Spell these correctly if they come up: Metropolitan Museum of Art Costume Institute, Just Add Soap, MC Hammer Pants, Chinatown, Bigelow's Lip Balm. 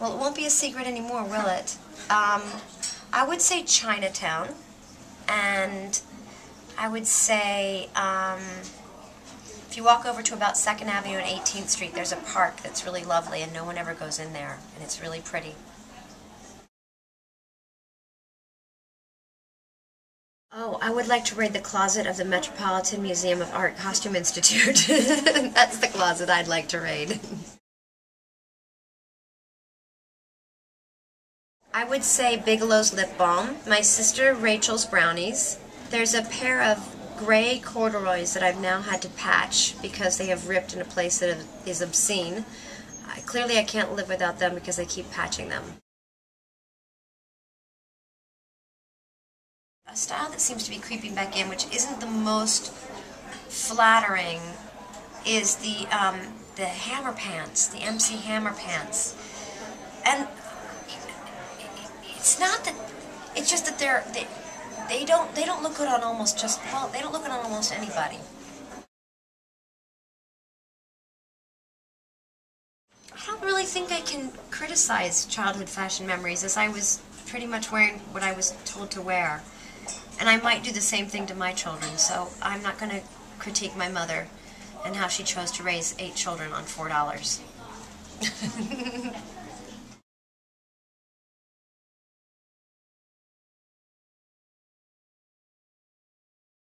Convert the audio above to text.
Well, it won't be a secret anymore, will it? I would say Chinatown, and I would say if you walk over to about 2nd Avenue and 18th Street, there's a park that's really lovely, and no one ever goes in there, and it's really pretty. Oh, I would like to raid the closet of the Metropolitan Museum of Art Costume Institute. That's the closet I'd like to raid. I would say Bigelow's Lip Balm, my sister Rachel's brownies. There's a pair of gray corduroys that I've now had to patch because they have ripped in a place that is obscene. Clearly I can't live without them because I keep patching them. A style that seems to be creeping back in, which isn't the most flattering, is the hammer pants, the MC Hammer Pants. And it's not that, it's just that they don't look good on almost just, well, they don't look good on almost anybody. I don't really think I can criticize childhood fashion memories, as I was pretty much wearing what I was told to wear. And I might do the same thing to my children, so I'm not going to critique my mother and how she chose to raise 8 children on $4.